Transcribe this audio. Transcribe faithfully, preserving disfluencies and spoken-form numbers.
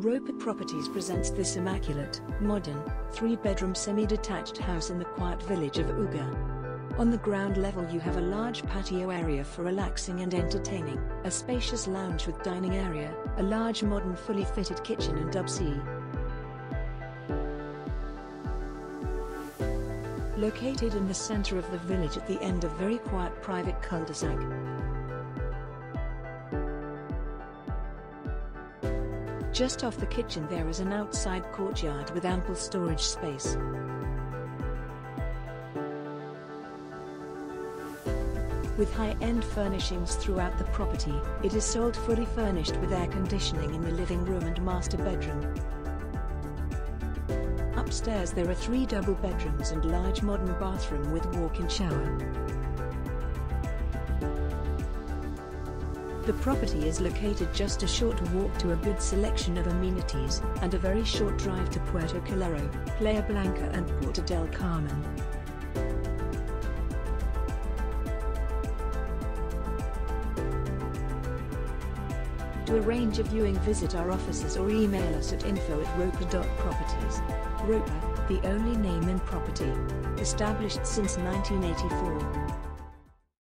Roper Properties presents this immaculate, modern, three-bedroom semi-detached house in the quiet village of Uga. On the ground level you have a large patio area for relaxing and entertaining, a spacious lounge with dining area, a large modern fully fitted kitchen and dub-sea. Located in the center of the village at the end of very quiet private cul-de-sac. Just off the kitchen there is an outside courtyard with ample storage space. With high-end furnishings throughout the property, it is sold fully furnished with air conditioning in the living room and master bedroom. Upstairs there are three double bedrooms and large modern bathroom with walk-in shower. The property is located just a short walk to a good selection of amenities, and a very short drive to Puerto Calero, Playa Blanca and Puerto del Carmen. To arrange a viewing, visit our offices or email us at info at roper dot properties. Roper, the only name in property. Established since nineteen eighty-four.